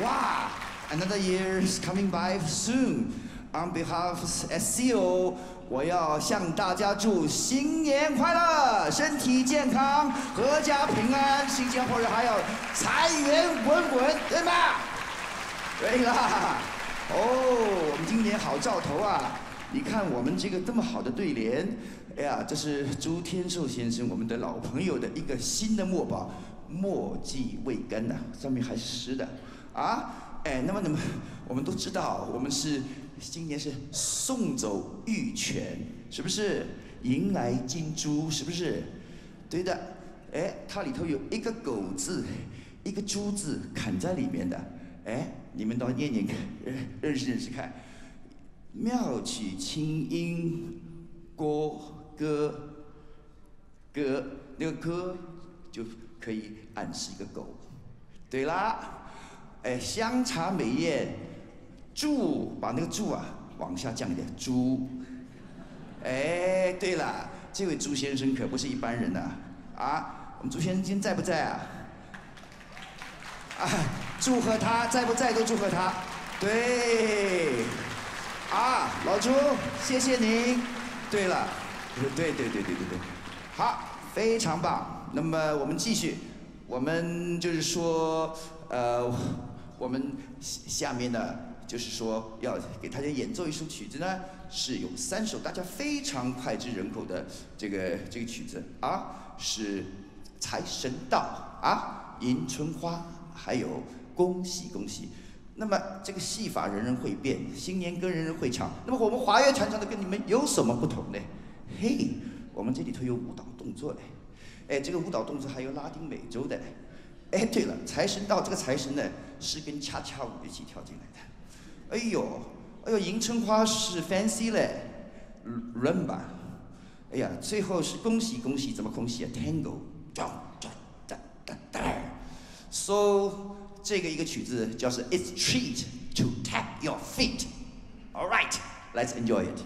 Wow, another year is coming by soon. On behalf of SCO, 我要向大家祝新年快乐，身体健康，阖家平安，新鲜火热，还有财源滚滚，对吧？对了，哦，我们今年好兆头啊！你看我们这个这么好的对联，哎呀，这是朱天寿先生我们的老朋友的一个新的墨宝，墨迹未干呐，上面还是湿的啊！哎，那么我们都知道，我们是。 今年是送走玉泉，是不是？迎来金猪，是不是？对的。哎，它里头有一个狗字，一个猪字砍在里面的。哎，你们倒念念看，认识看。妙曲清音，歌，那个歌就可以暗示一个狗。对啦。哎，香茶美艳。 注，把那个注啊往下降一点。朱，哎，对了，这位朱先生可不是一般人呐、啊！啊，我们朱先生今天在不在啊？啊，祝贺他，在不在都祝贺他。对，啊，老朱，谢谢您。对了，对，好，非常棒。那么我们继续，我们就是说，我们下面呢。 就是说，要给大家演奏一首曲子呢，是有3首大家非常脍炙人口的这个曲子啊，是《财神到》啊，《迎春花》，还有《恭喜恭喜》。那么这个戏法人人会变，新年歌人人会唱。那么我们华乐传唱的跟你们有什么不同呢？嘿，我们这里头有舞蹈动作嘞，哎，这个舞蹈动作还有拉丁美洲的嘞。哎，对了，《财神到》这个财神呢，是跟恰恰舞一起跳进来的。 哎呦，哎呦，迎春花是 fancy 嘞 ，rumba。哎呀，最后是恭喜恭喜，怎么恭喜啊 ？Tango， So 这个曲子叫做 It's treat to tap your feet。All right, let's enjoy it.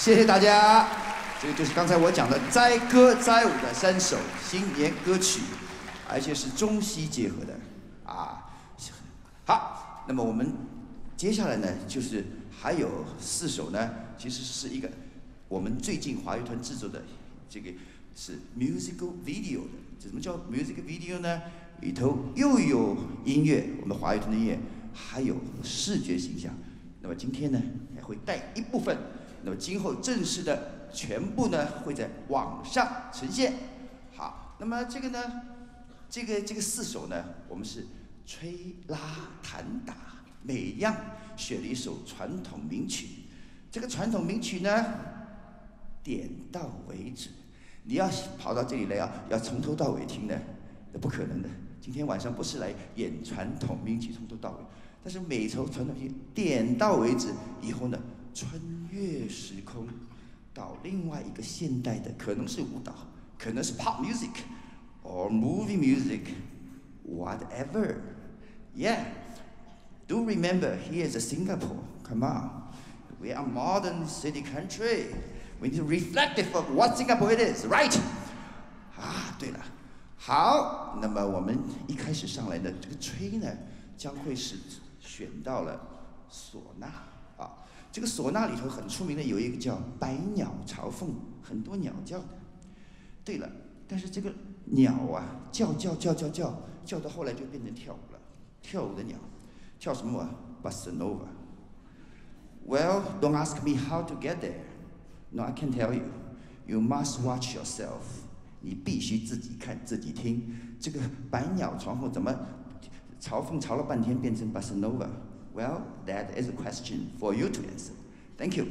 谢谢大家。这个就是刚才我讲的载歌载舞的三首新年歌曲，而且是中西结合的啊。好，那么我们接下来呢，就是还有4首呢，其实是一个我们最近华乐团制作的这个是 musical video 的。怎么叫 musical video 呢？里头又有音乐，我们华乐团的音乐，还有视觉形象。那么今天呢，还会带一部分。 那么今后正式的全部呢会在网上呈现。好，那么这个呢，这个4首呢，我们是吹拉弹打，每样选了一首传统名曲。这个传统名曲呢，点到为止。你要跑到这里来啊，要从头到尾听的，那不可能的。今天晚上不是来演传统名曲从头到尾，但是每首传统名曲点到为止以后呢。 穿越时空，到另外一个现代的，可能是舞蹈，可能是 pop music or movie music, whatever. Yeah, do remember here is Singapore. Come on, we are modern city country. We need to reflective of what Singapore it is, right? 啊，对了，好，那么我们一开始上来的这个吹呢，将会是选到了唢呐啊。 这个唢呐里头很出名的有一个叫《百鸟朝凤》，很多鸟叫的。对了，但是这个鸟啊，叫到后来就变成跳舞了，跳舞的鸟，跳什么啊 ？Bossa nova。Well, don't ask me how to get there. No, I can tell you. You must watch yourself. 你必须自己看，自己听。这个百鸟朝凤怎么朝凤朝了半天变成 Bossa nova？ Well, that is a question for you to answer. Thank you.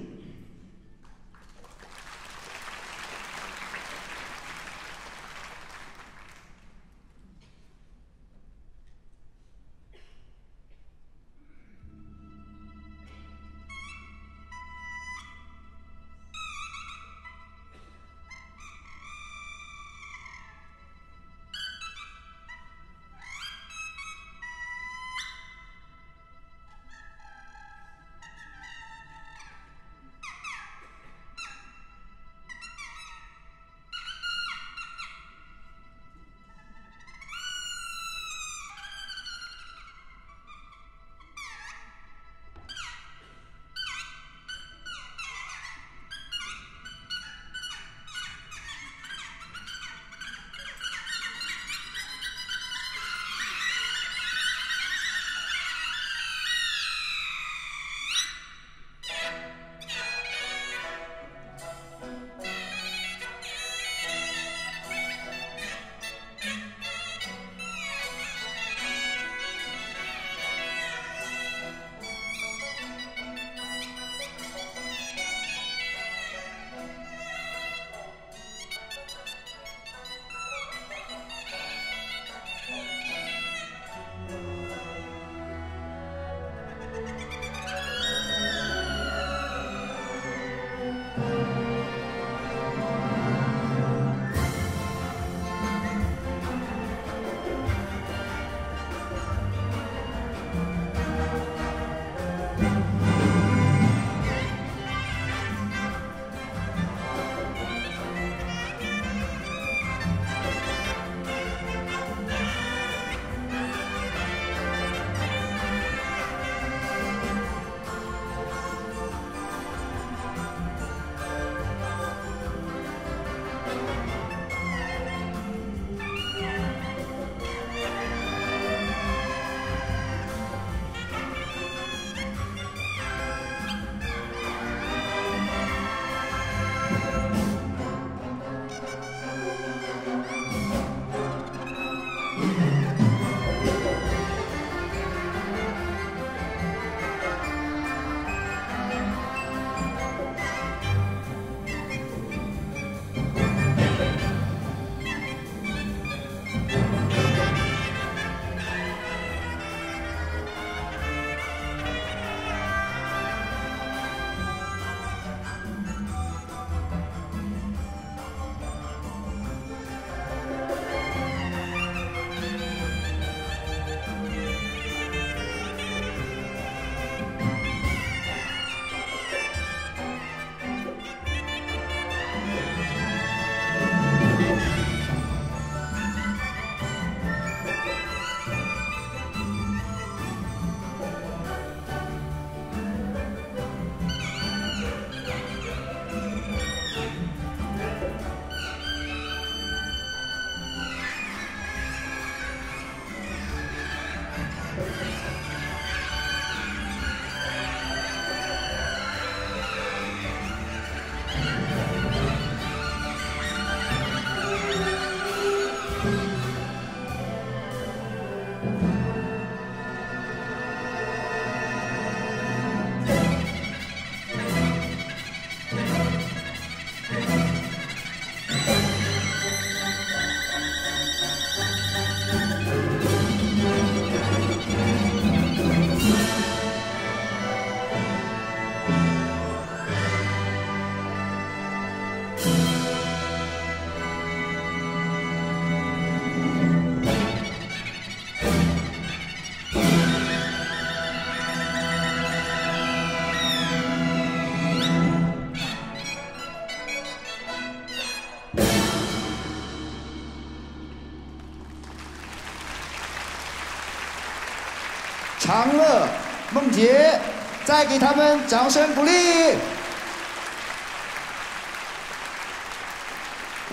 长乐、孟杰，再给他们掌声鼓励。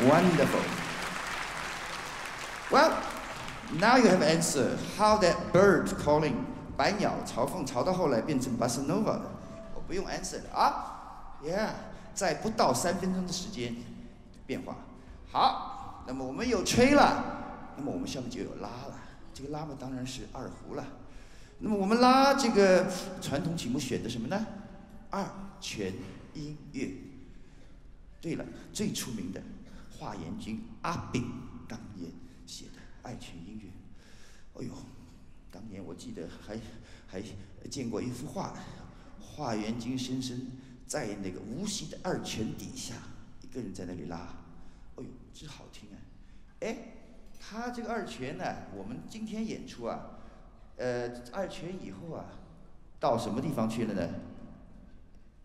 Wonderful. Well, now you have answered how that bird calling 白鸟朝凤朝到后来变成 bossa nova 的，我不用 answer 了啊。Yeah， 在不到3分钟的时间变化。好，那么我们有吹了。 那么我们下面就有拉了，这个拉嘛当然是二胡了。那么我们拉这个传统曲目选的什么呢？二泉音乐。对了，最出名的华严君阿炳当年写的《二泉音乐》。哎呦，当年我记得还见过一幅画，华严君先生在那个无锡的二泉底下，一个人在那里拉。哎呦，真好听啊！哎。 他这个二泉呢，我们今天演出啊，二泉以后啊，到什么地方去了呢？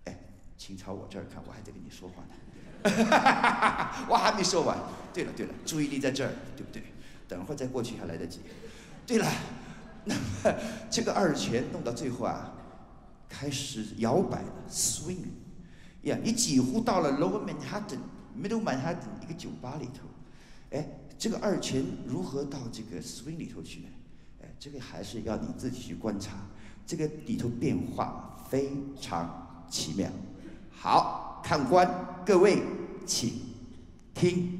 哎，请朝我这儿看，我还在跟你说话呢，我还没说完。对了对了，注意力在这儿，对不对？等会再过去还来得及。对了，那么这个二泉弄到最后啊，开始摇摆了 ，swing 呀，你几乎到了 Lower Manhattan、Middle Manhattan 一个酒吧里头，哎。 这个二泉如何到这个 swing 里头去呢？哎，这个还是要你自己去观察，这个里头变化非常奇妙。好，看官各位，请听。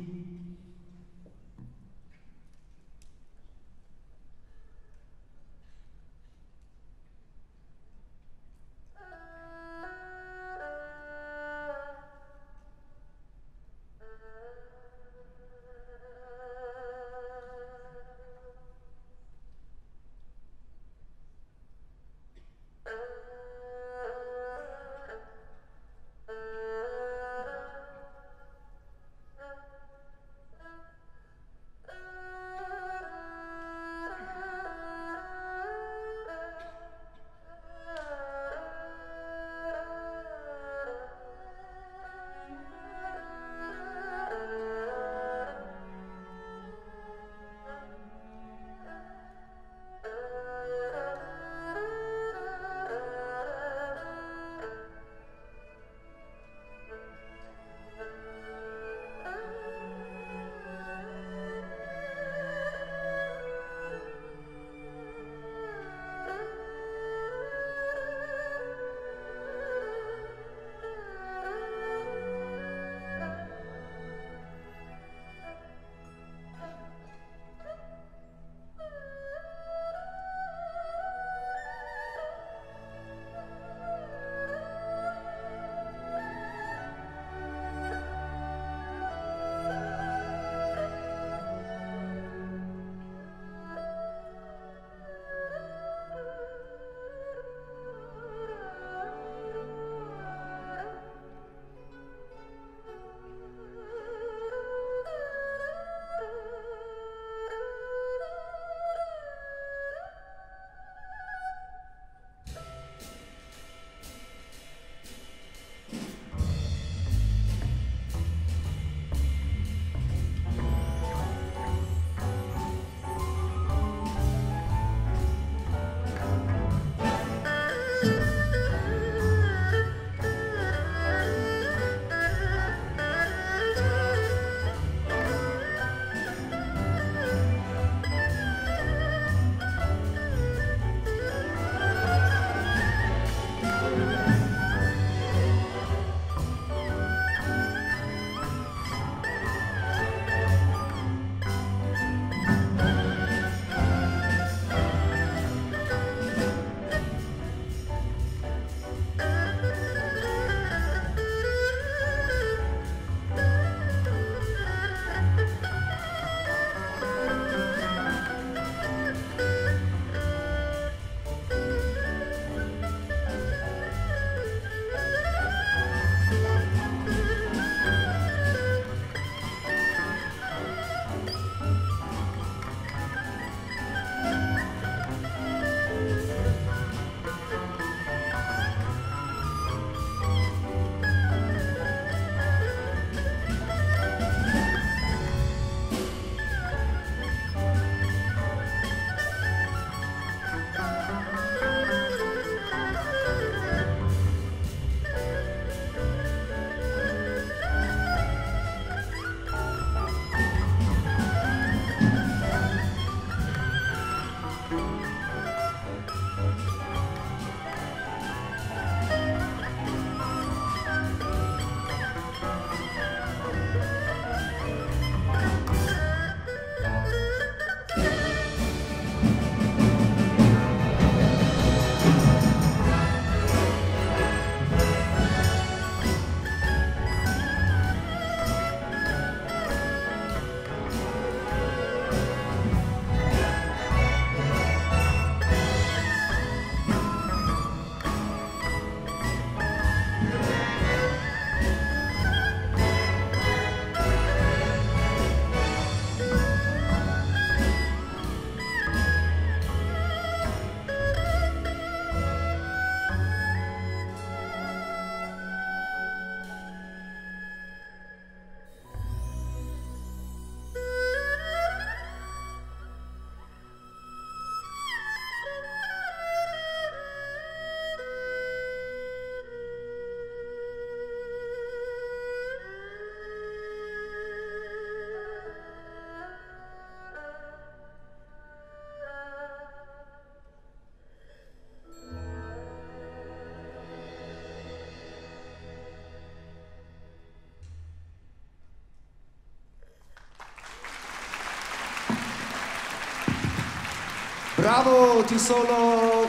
Bravo to solo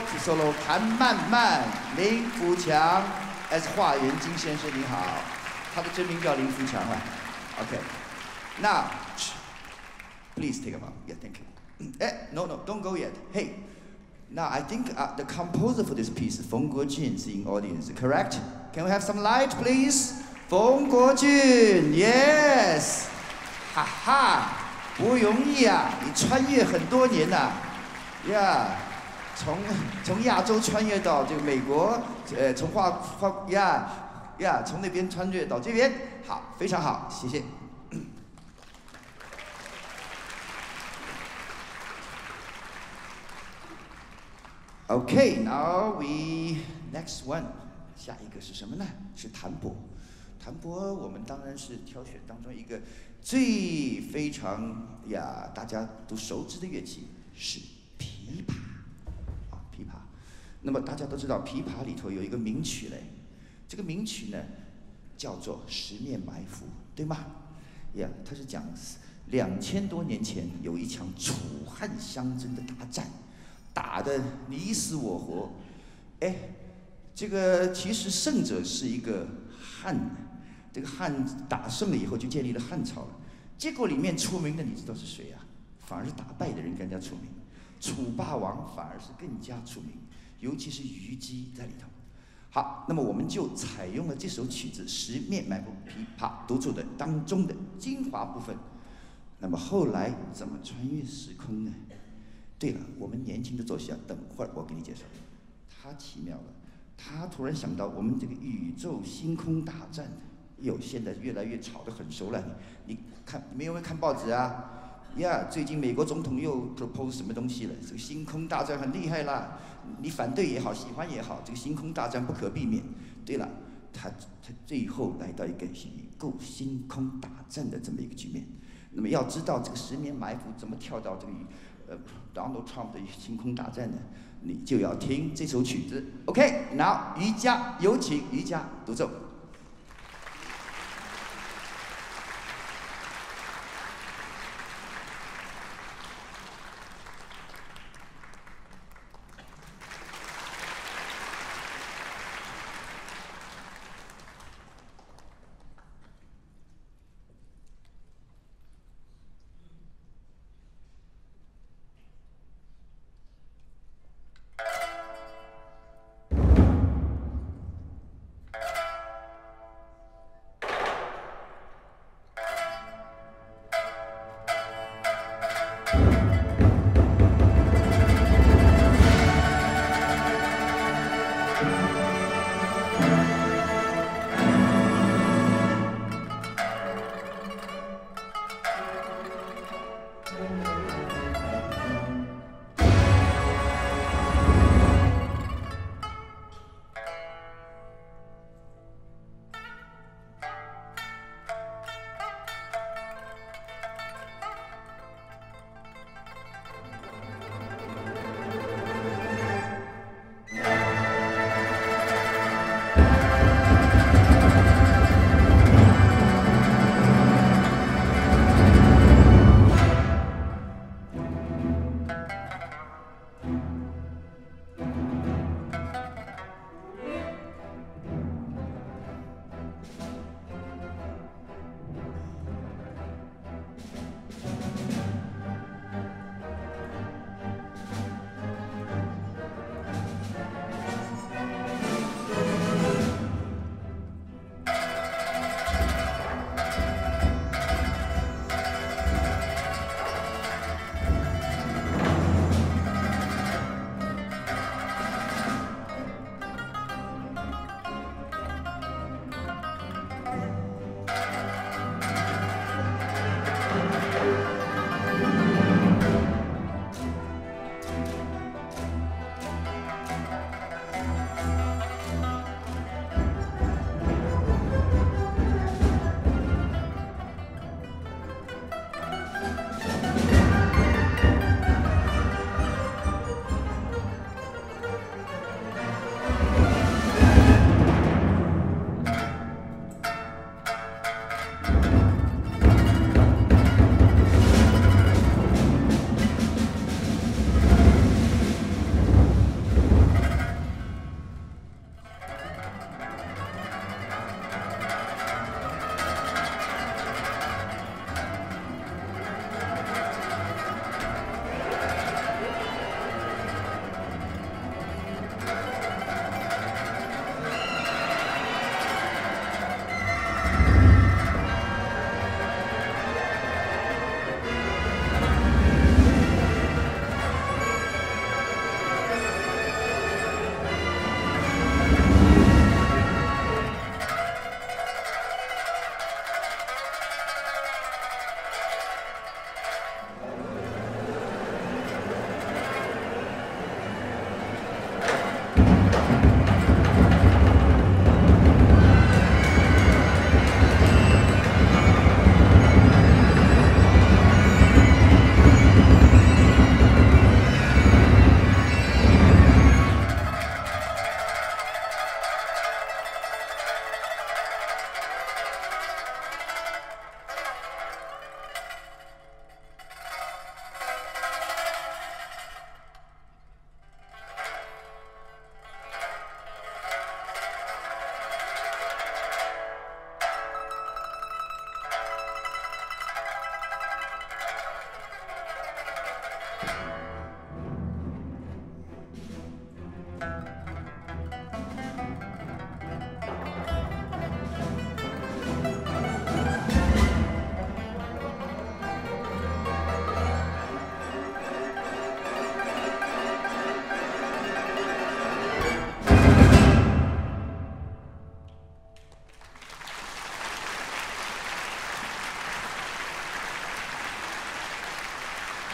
谭曼曼林福强 as 华元金先生你好，他的真名叫林福强啊。OK, now please take a moment. Yeah, thank you. No, don't go yet. Hey, now I think the composer for this piece, Fung Guo Juin, is in audience, correct? Can we have some light, please? Fung Guo Juin, yes. Ha ha. 不容易啊！你穿越很多年呐，呀，从亚洲穿越到这个美国，从从那边穿越到这边，好，非常好，谢谢。Okay, now we next one， 下一个是什么呢？是弹拨。 弹拨，我们当然是挑选当中一个最非常呀，大家都熟知的乐器是琵琶，啊，琵琶。那么大家都知道，琵琶里头有一个名曲嘞，这个名曲呢叫做《十面埋伏》，对吗？呀，它是讲2000多年前有一场楚汉相争的大战，打得你死我活。哎，这个其实胜者是一个汉。 这个汉打胜了以后，就建立了汉朝了。结果里面出名的，你知道是谁啊？反而是打败的人更加出名。楚霸王反而是更加出名，尤其是虞姬在里头。好，那么我们就采用了这首曲子《十面埋伏琵琶独奏》的当中的精华部分。那么后来怎么穿越时空呢？对了，我们年轻的作曲家，等会儿我给你介绍。他奇妙了，他突然想到我们这个宇宙星空大战。 有，现在越来越吵得很熟了。你看，你们有没有看报纸啊？呀，最近美国总统又 propose 什么东西了？这个星空大战很厉害啦。你反对也好，喜欢也好，这个星空大战不可避免。对了，他最后来到一个宇宙星空大战的这么一个局面。那么要知道这个十面埋伏怎么跳到这个Donald Trump 的星空大战呢？你就要听这首曲子。OK, now 瑜伽有请瑜伽独奏。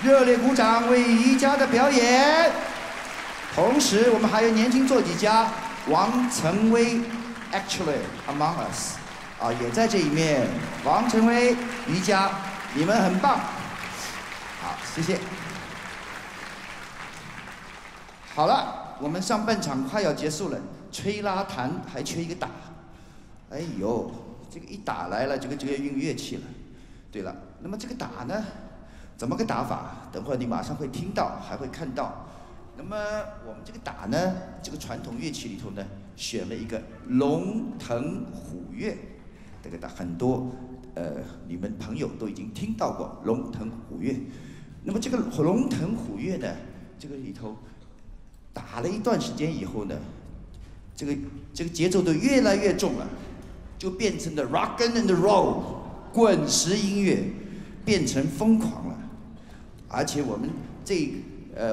热烈鼓掌为宜家的表演。同时，我们还有年轻作曲家王晨威 ，actually among us， 啊，也在这里面。王晨威，宜家，你们很棒。好，谢谢。好了，我们上半场快要结束了，吹拉弹还缺一个打。哎呦，这个一打来了，这个运乐器了。对了，那么这个打呢？ 怎么个打法？等会儿你马上会听到，还会看到。那么我们这个打呢，这个传统乐器里头呢，选了一个龙腾虎跃，这个打很多，你们朋友都已经听到过龙腾虎跃。那么这个龙腾虎跃呢，这个里头打了一段时间以后呢，这个节奏都越来越重了，就变成了 rock and roll 滚石音乐，变成疯狂了。 而且我们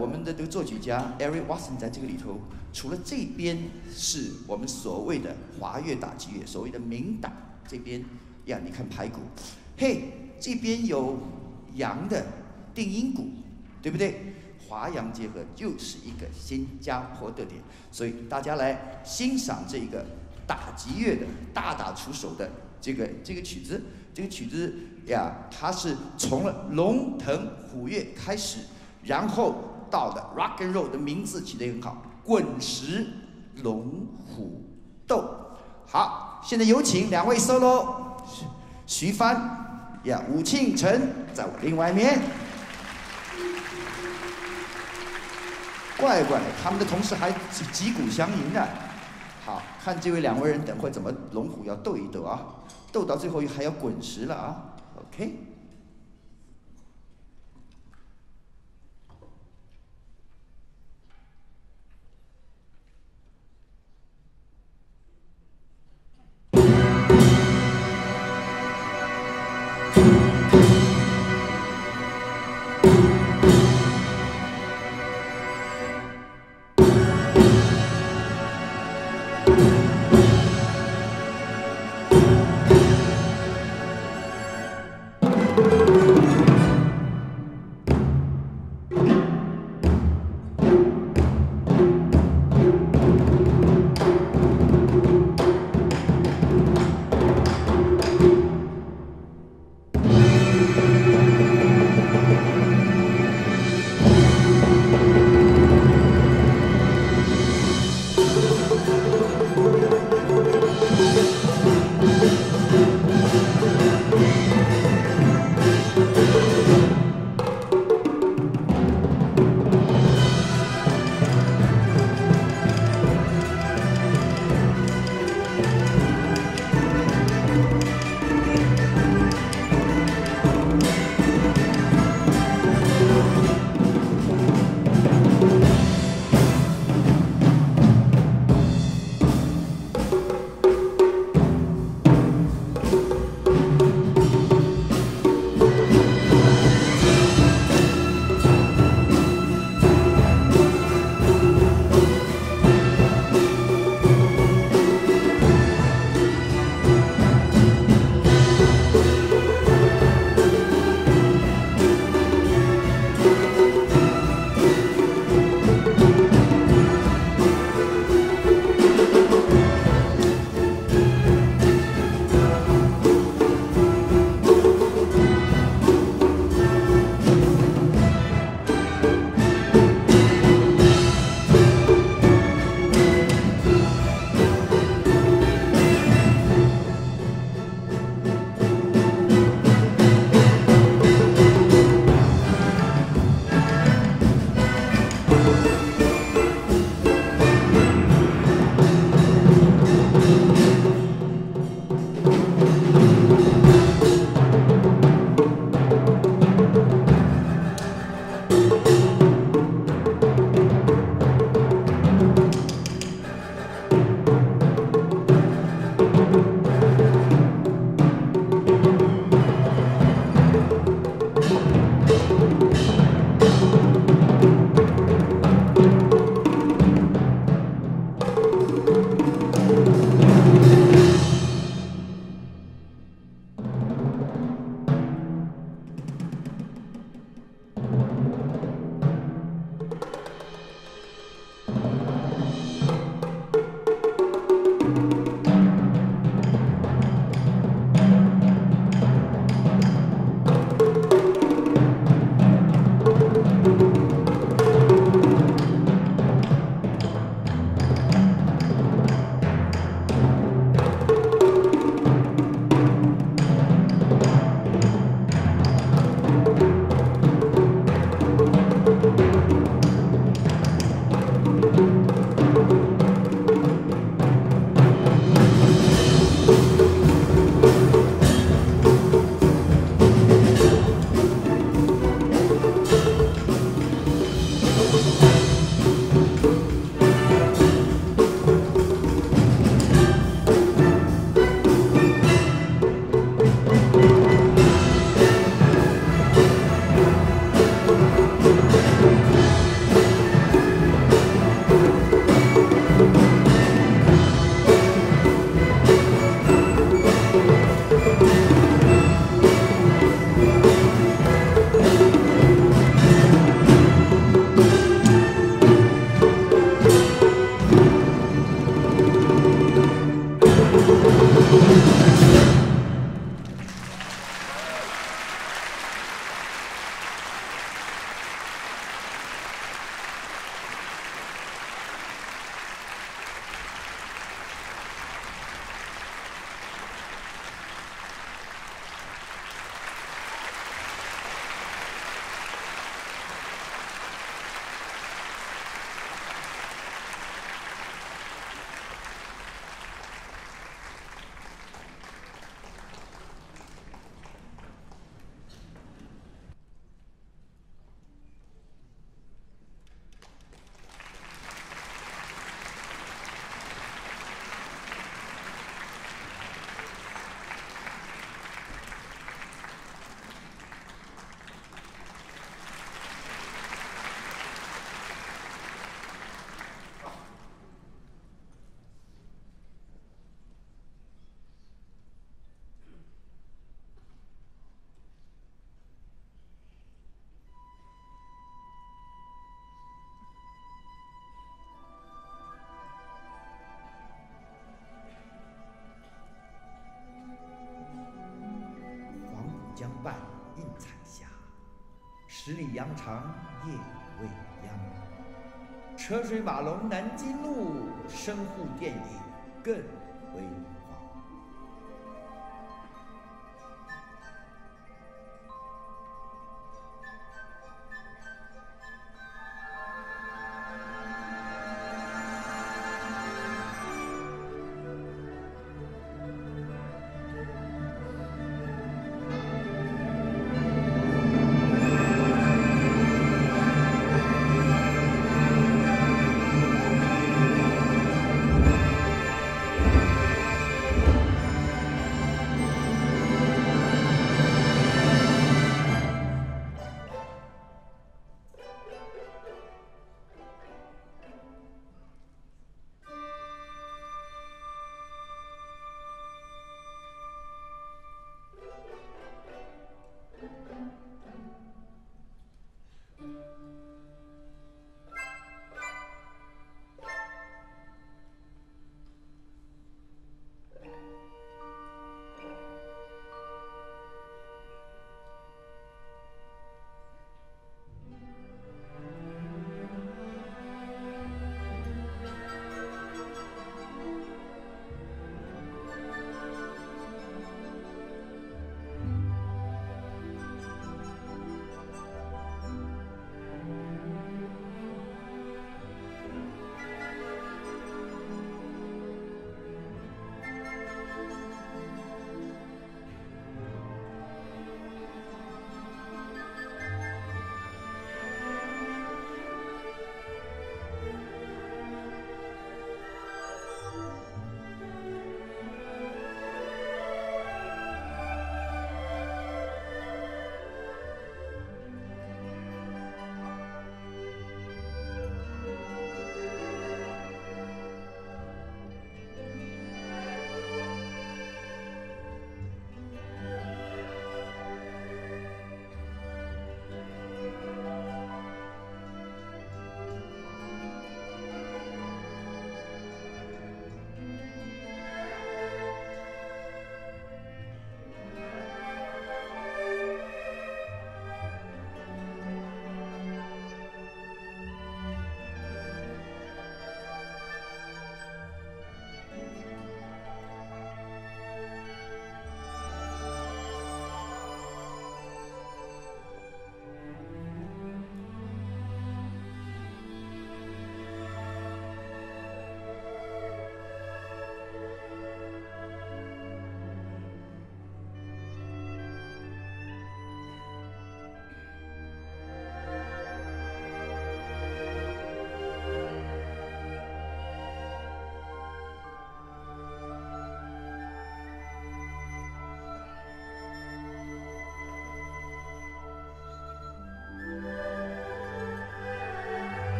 我们的这个作曲家 Eric Watson 在这个里头，除了这边是我们所谓的华乐打击乐，所谓的民打这边呀，你看排鼓，嘿，这边有洋的定音鼓，对不对？华洋结合又是一个新加坡特点，所以大家来欣赏这个打击乐的大打出手的这个曲子，这个曲子。 呀，它是从了龙腾虎跃开始，然后到的 rock and roll 的名字起得很好，滚石龙虎斗。好，现在有请两位 solo， 徐帆，呀，武庆辰在我另外一面。怪怪，他们的同事还击鼓相迎呢。好看，这位两位人等会怎么龙虎要斗一斗啊？斗到最后还要滚石了啊！ OK，十里洋肠夜未央。车水马龙南京路，深户电影更辉煌。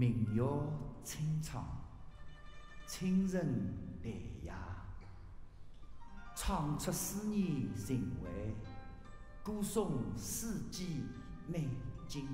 名曰清唱，清人淡雅，唱出诗意情怀，歌颂世纪美景。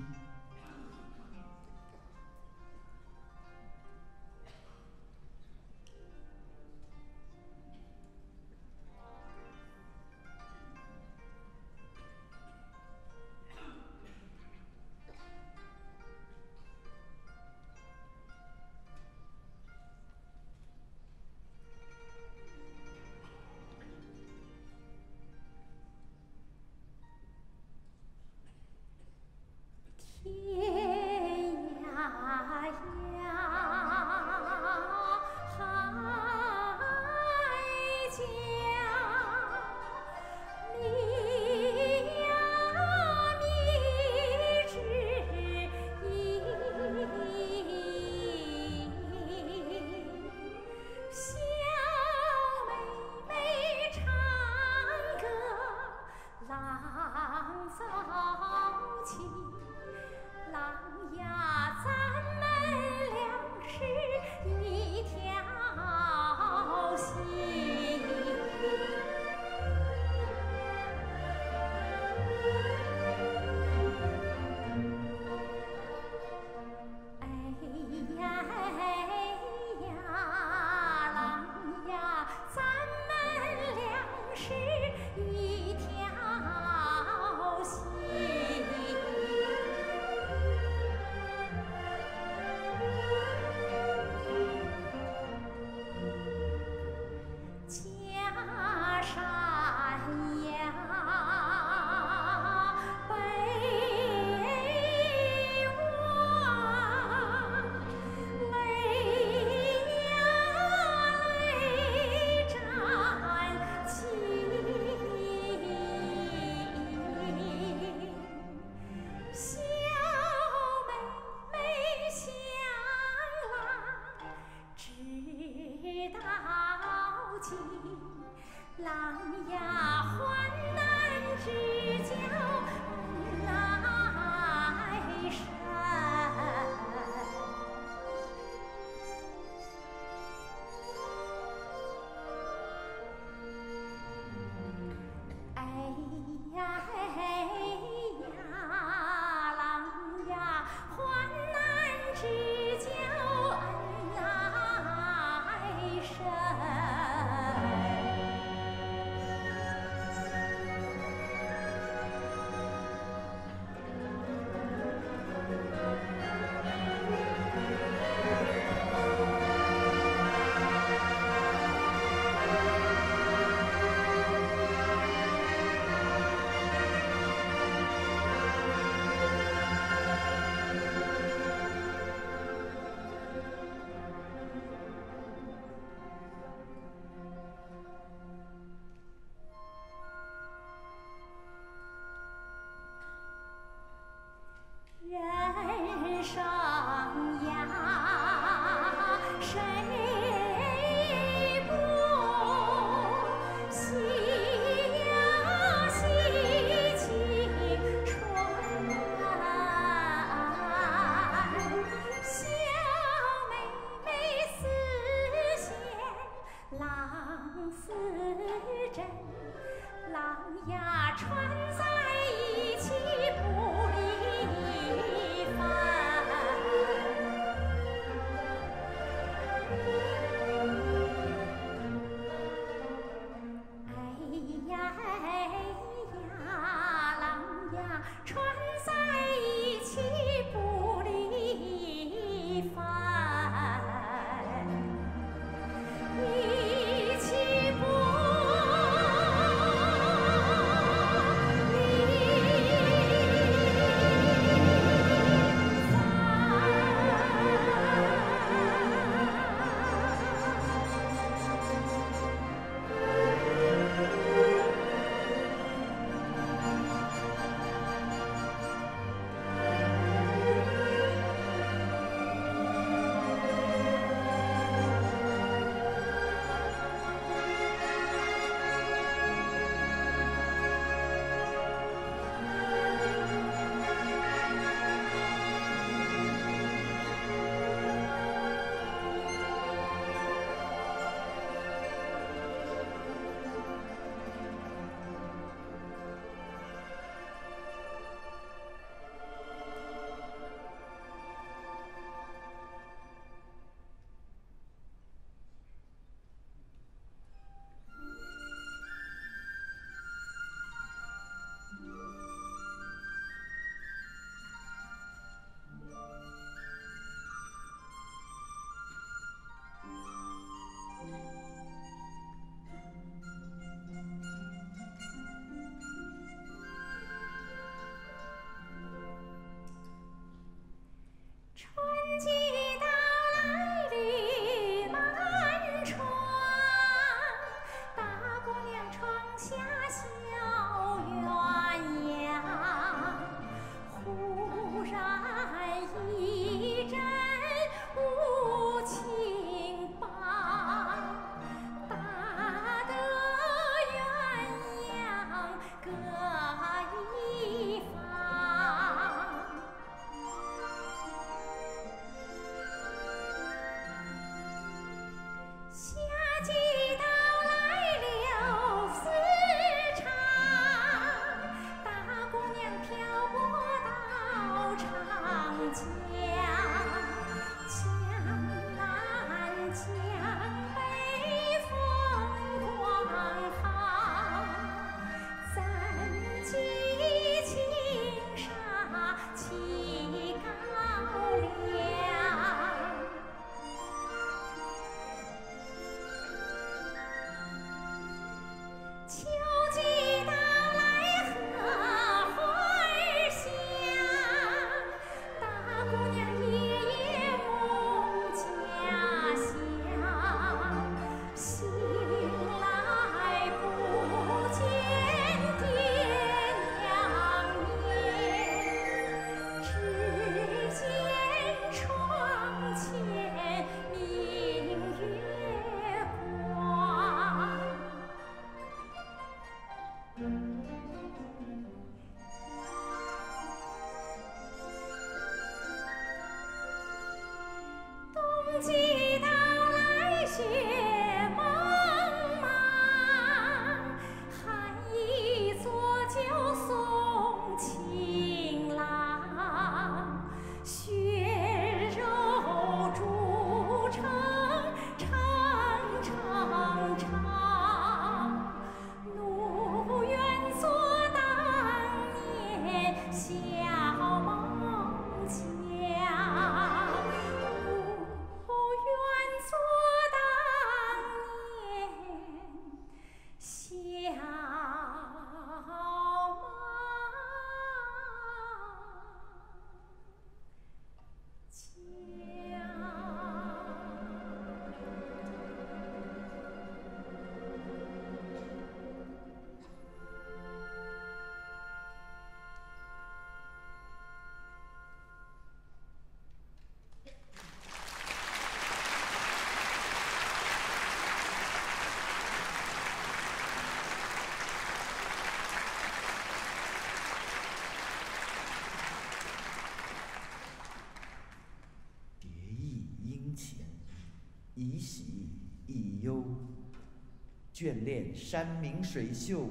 眷恋山明水秀，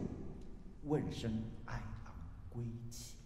问声爱郎归期。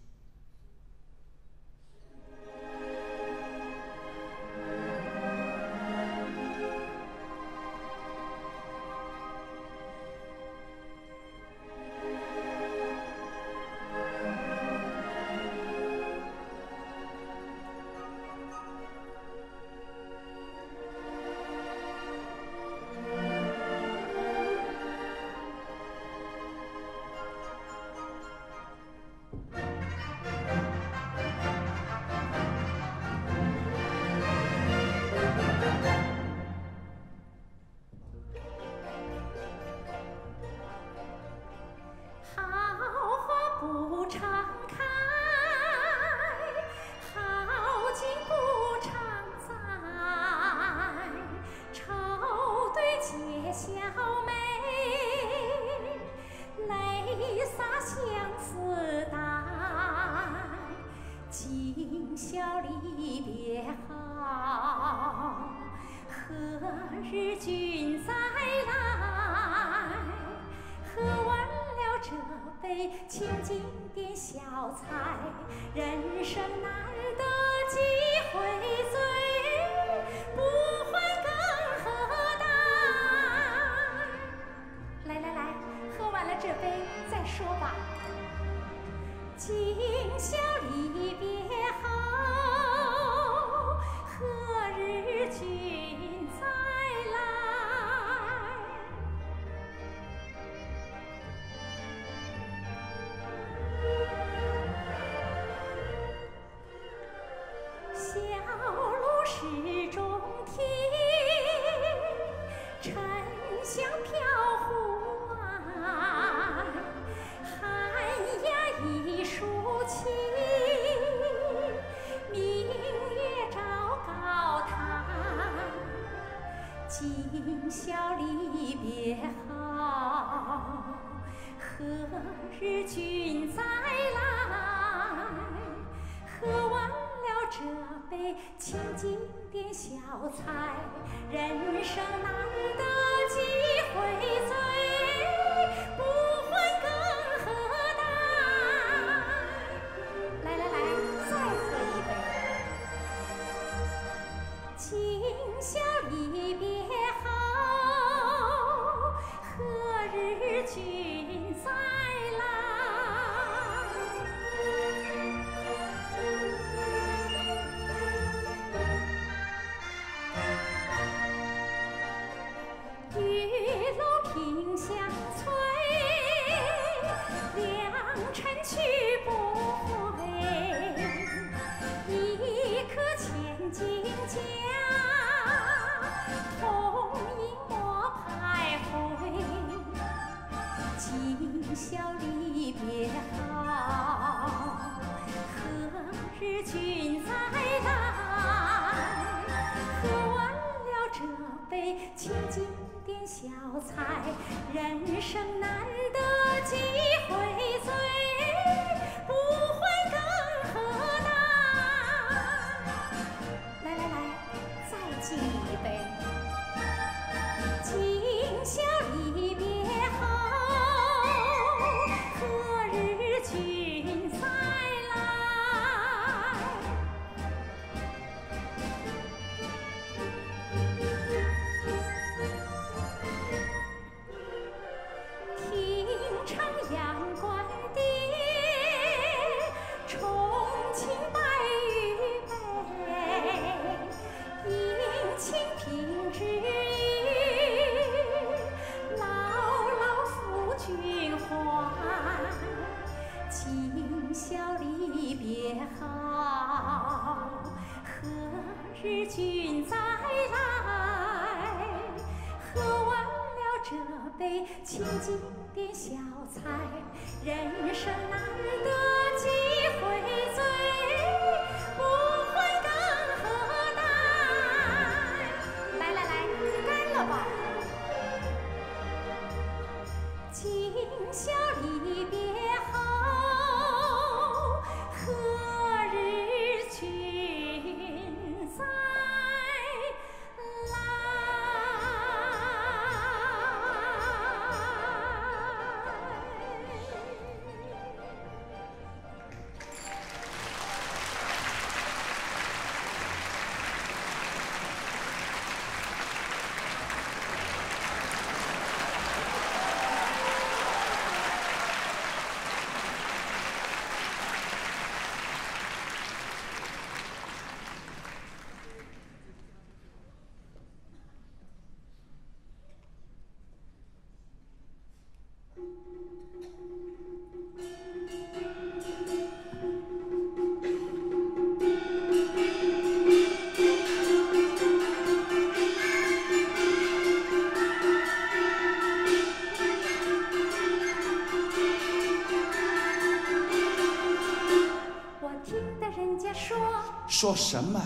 说什么？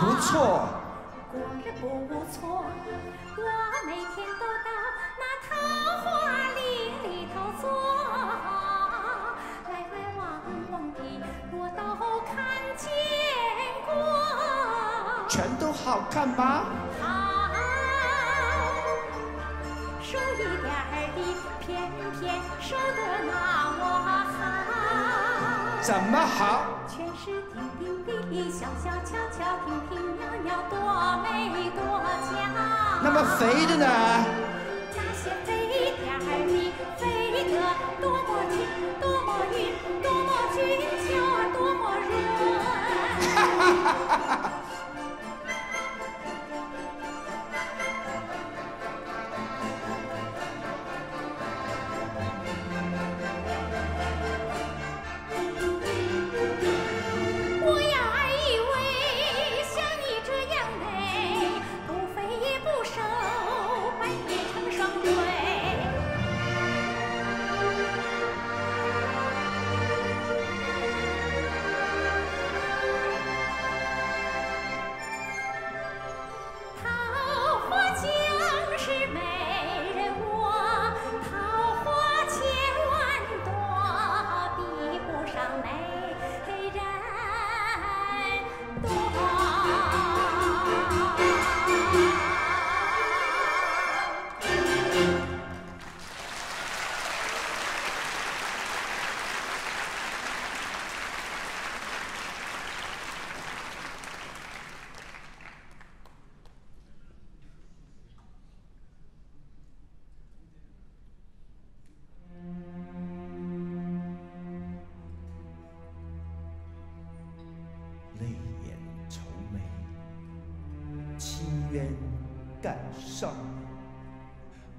不错，果然不错。我每天都到那桃花林里头坐，来来往往的我都看见过。全都好看吗？好，瘦一点儿的偏偏瘦得那么好。怎么好？全是顶顶。 小小巧巧，平平袅袅，多美多娇。那么肥的呢？那些肥点儿的，肥得多么挺，多么匀，多么俊俏，多么润。哈哈哈哈哈！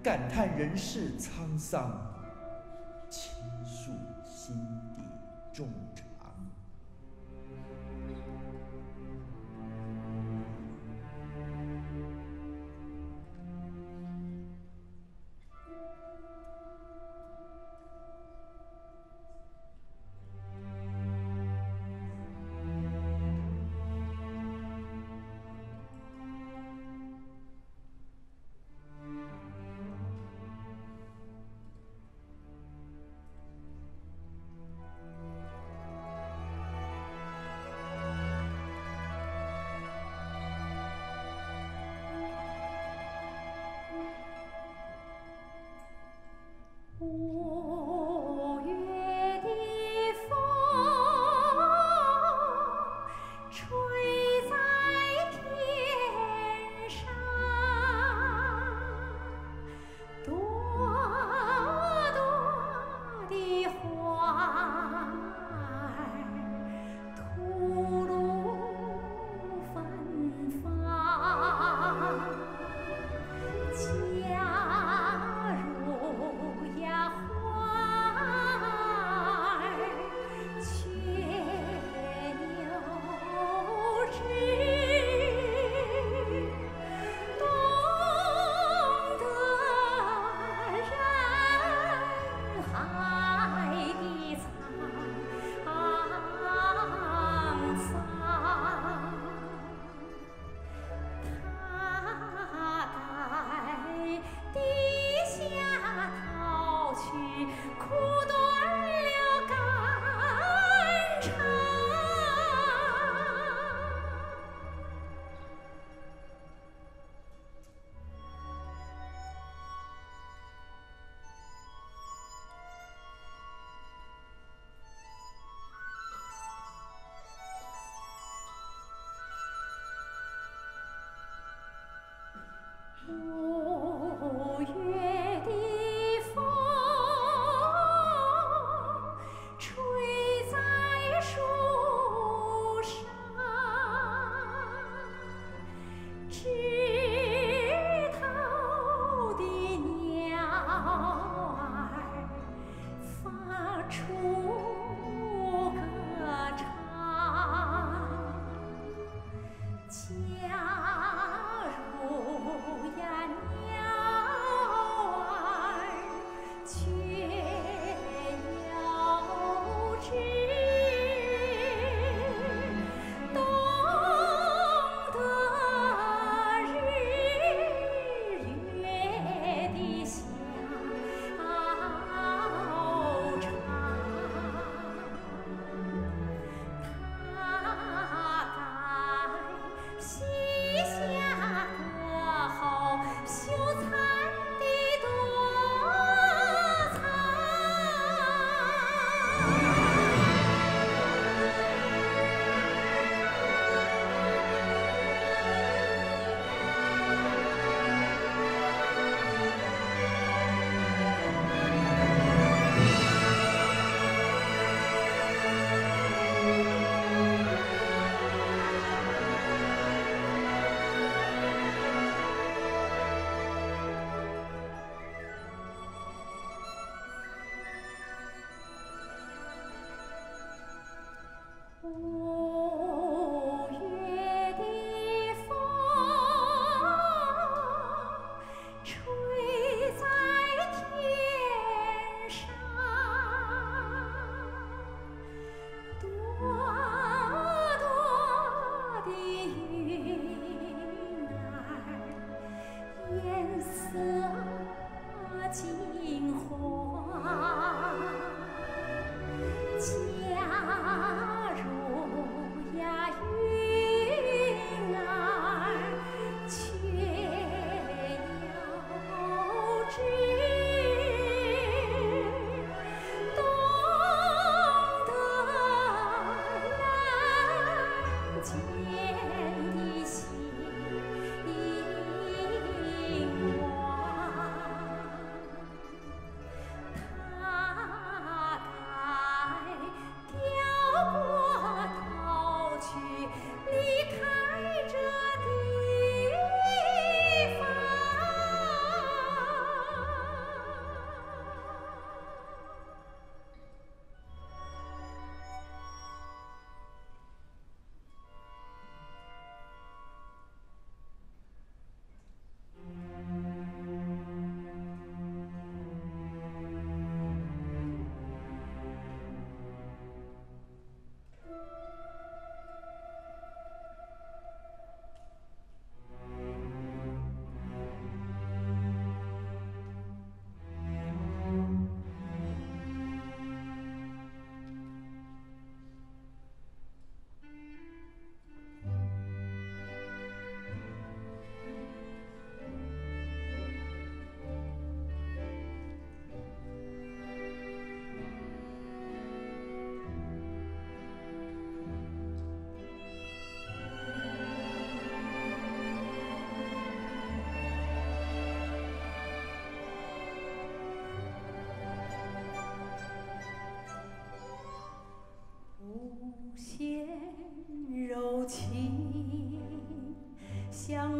感叹人世沧桑，倾诉心底衷肠。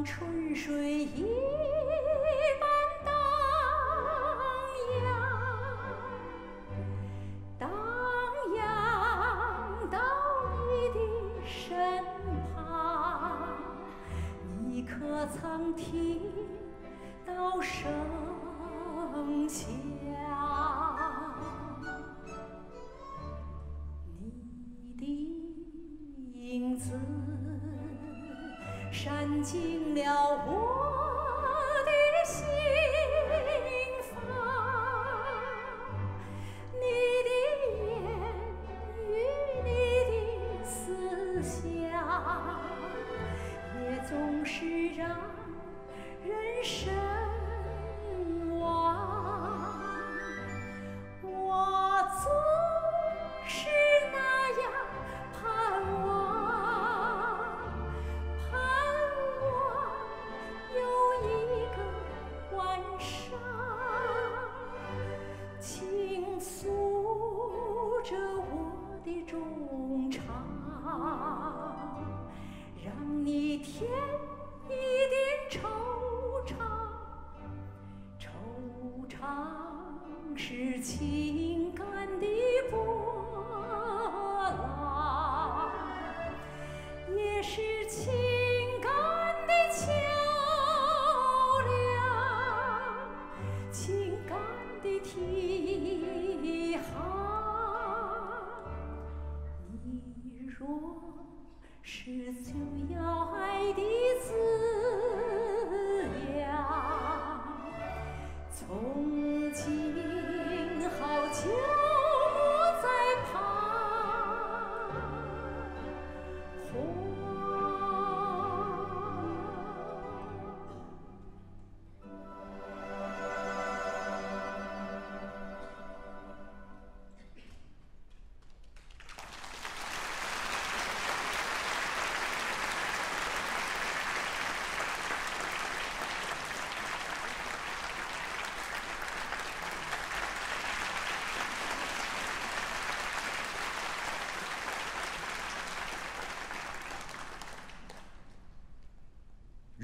春水一般荡漾，荡漾到你的身旁。你可曾听到声响？你的影子闪进。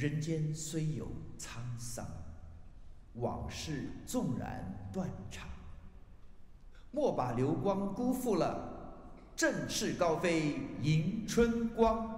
人间虽有沧桑，往事纵然断肠，莫把流光辜负了振翅高飞迎春光。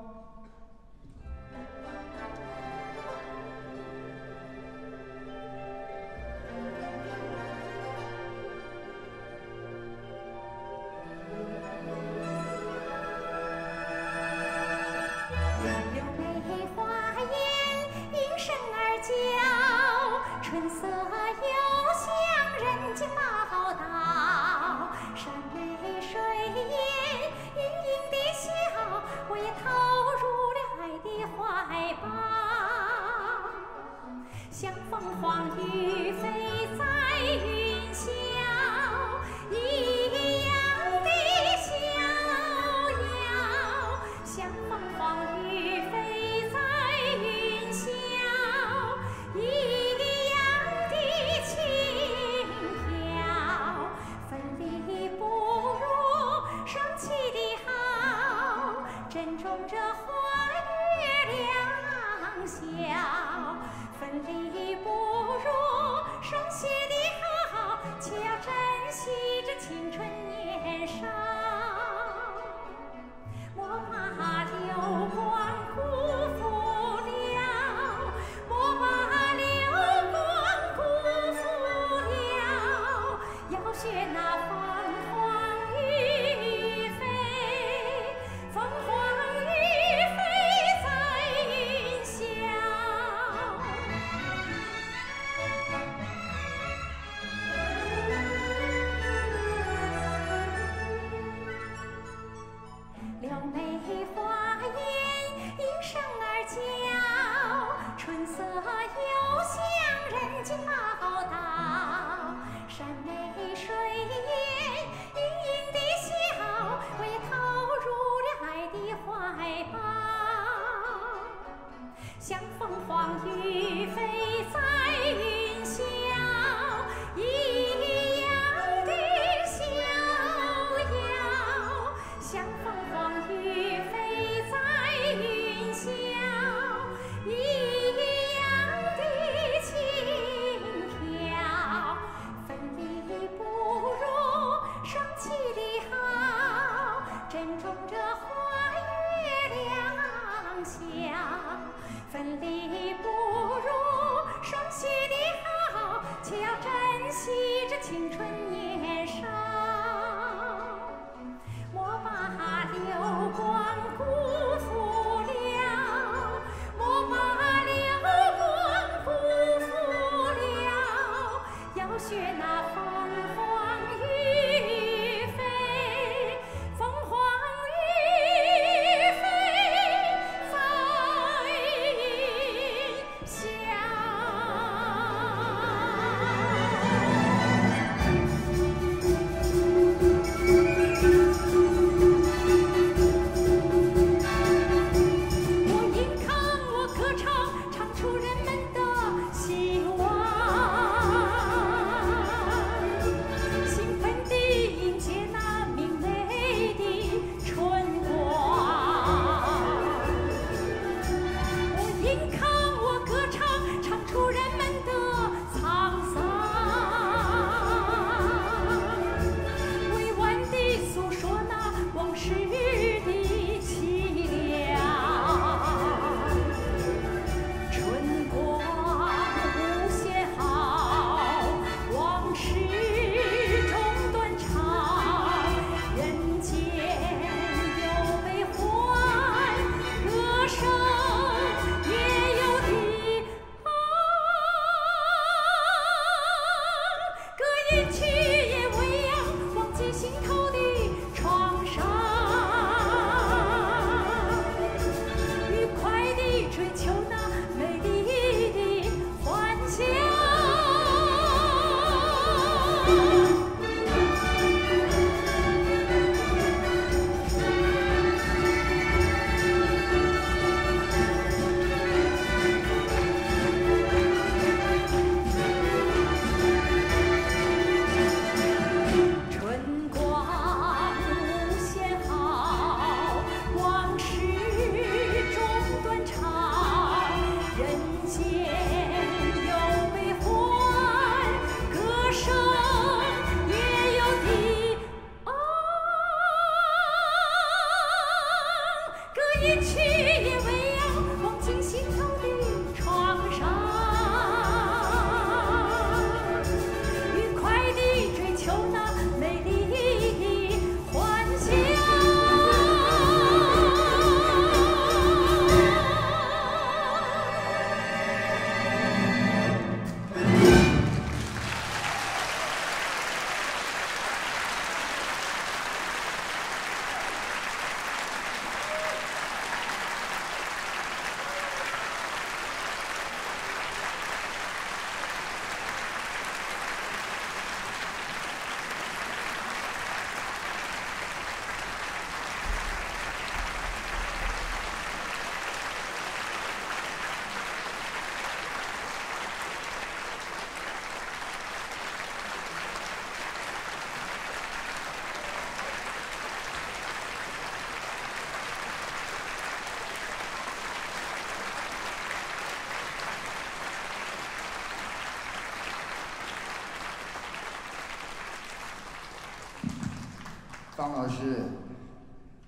方老师，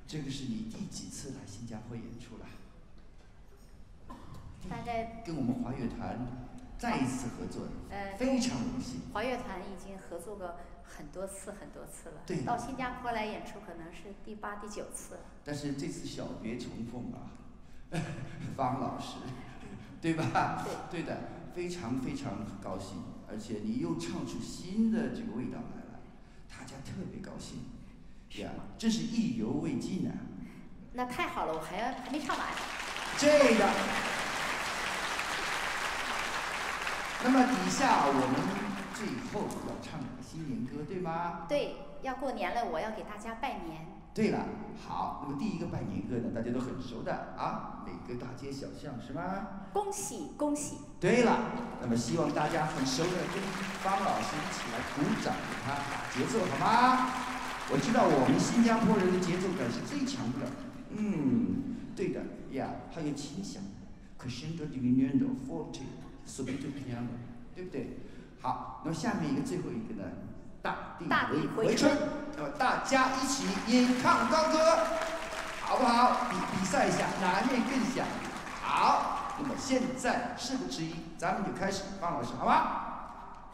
这个是你第几次来新加坡演出了？大概跟我们华乐团再一次合作，非常荣幸。华乐团已经合作过很多次了，对，到新加坡来演出可能是第8、第9次了。但是这次小别重逢啊，方老师，对吧？对，对的，非常非常高兴，而且你又唱出新的这个味道来了，大家特别高兴。 呀，真是意犹未尽啊！那太好了，我还没唱完。这个，那么底下我们最后要唱新年歌，对吗？对，要过年了，我要给大家拜年。对了，好，那么第一个拜年歌呢，大家都很熟的啊，每个大街小巷是吗？恭喜恭喜！对了，那么希望大家很熟的跟方老师一起来鼓掌，给他打节奏，好吗？ 我知道我们新加坡人的节奏感是最强的，对的呀，还有轻响 ，crescendo diminuendo forte subito piano， 对不对？好，那么下面一个最后一个呢，大地回春，那么大家一起引吭高歌，好不好？比赛一下，哪面更响？好，那么现在事不迟疑，咱们就开始，方老师，好吗？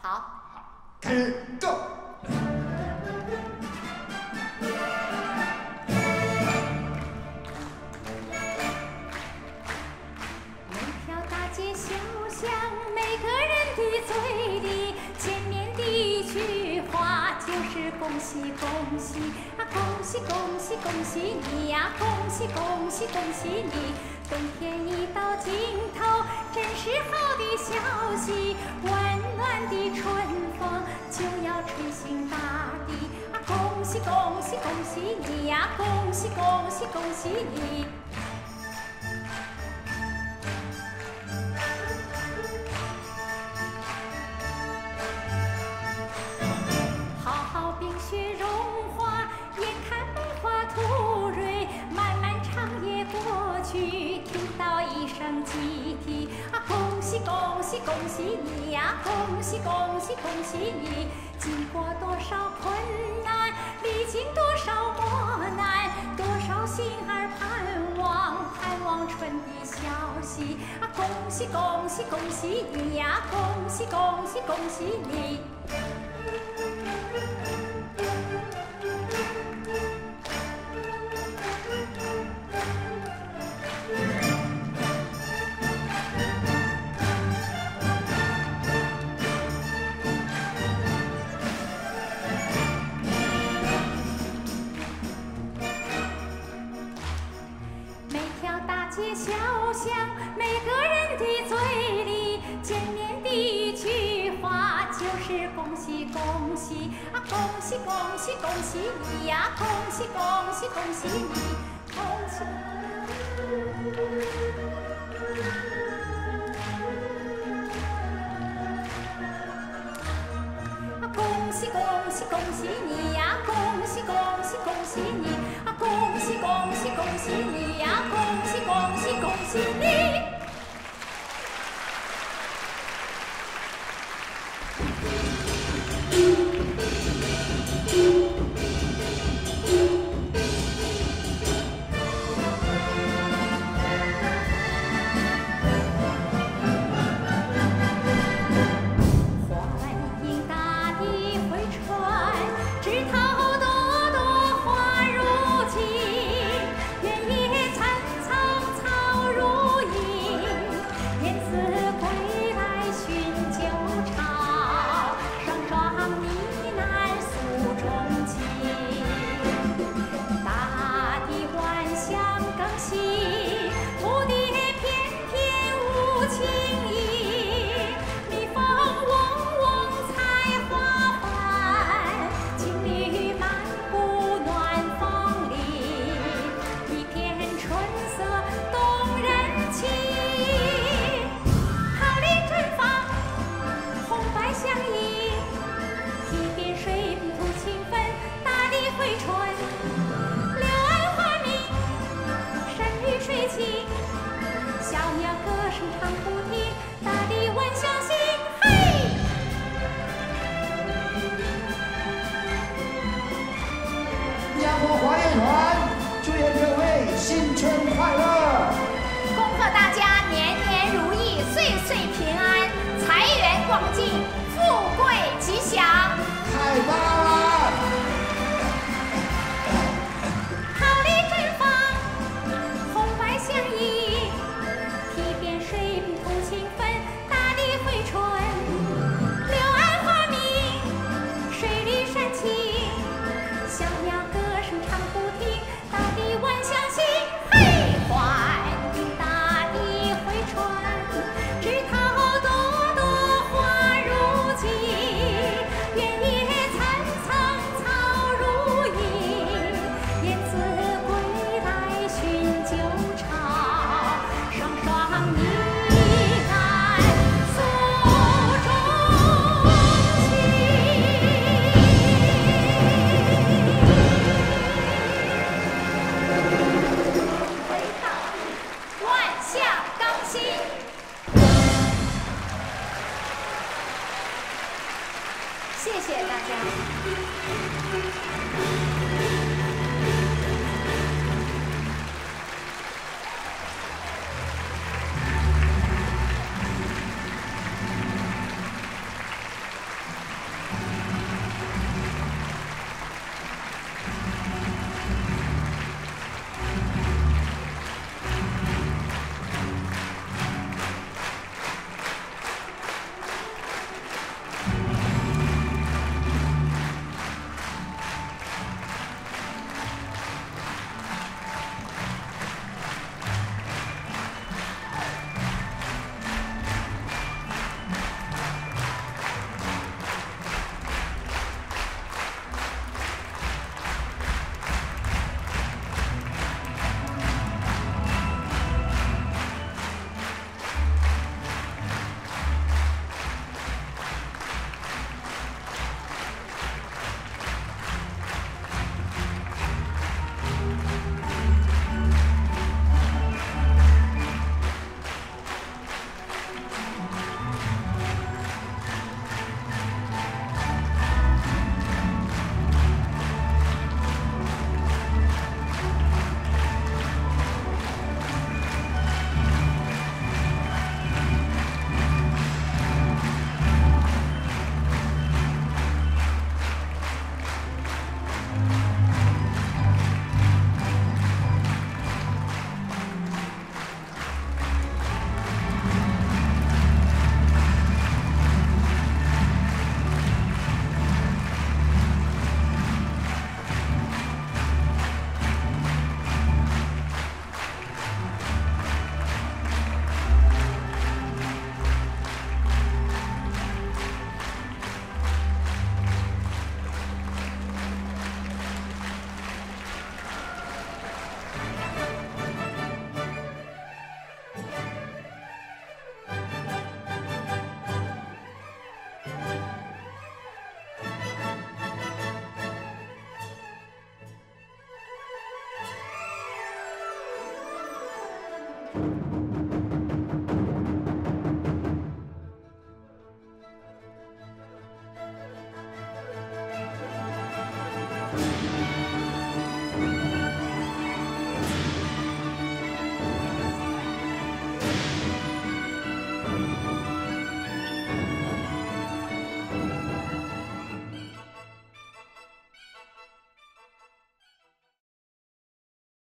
好，好，开始 ，Go。 恭喜恭喜啊！恭喜恭喜恭喜你呀！恭喜恭喜恭喜你！冬天已到尽头，真是好的消息，温暖的春风就要吹醒大地啊！恭喜恭喜恭喜你呀！恭喜恭喜恭喜你！ 恭喜你呀！恭喜恭喜恭喜你！经过多少困难，历经多少磨难，多少心儿盼望春的消息啊！恭喜恭喜恭喜你呀！恭喜恭喜恭喜你！起，小鸟歌声唱不停，大地闻香信。嘿，烟火华乐团，祝愿各位新春快乐！恭贺大家年年如意，岁岁平安，财源广进，富贵吉祥！太棒了！